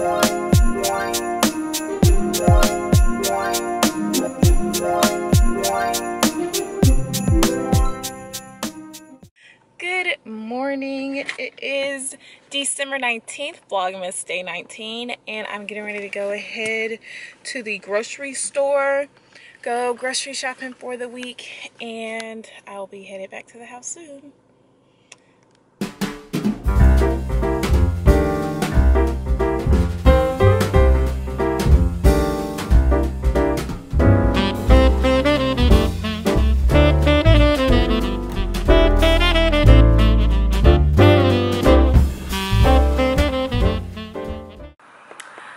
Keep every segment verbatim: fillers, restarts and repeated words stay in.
Good morning. It is December nineteenth, Vlogmas Day nineteen, and I'm getting ready to go ahead to the grocery store, go grocery shopping for the week, and I'll be headed back to the house soon.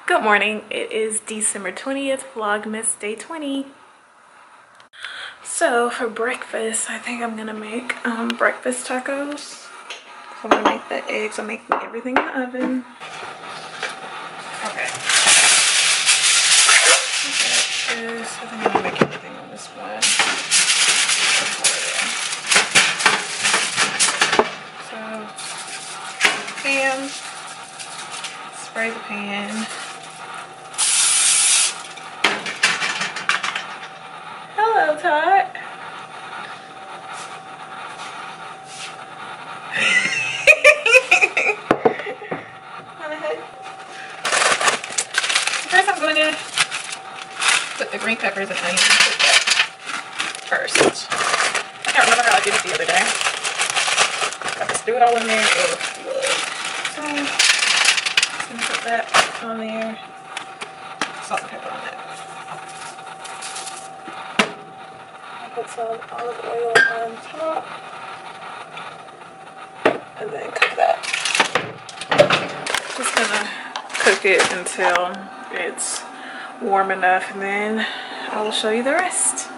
Good morning. It is December twentieth, Vlogmas Day twenty. So for breakfast, I think I'm gonna make um, breakfast tacos. I'm gonna make the eggs. I'm making everything in the oven. Okay. This. I think I'm gonna make everything on this one. So pan. Spray the pan. Hello, Todd. First, I'm going to put the green peppers and onions in that first. I can't remember how I did it the other day. I just threw it all in there. So, I'm going to put that on there. Salt and pepper on it. Put some olive oil on top and then cook that. Just gonna cook it until it's warm enough and then I will show you the rest.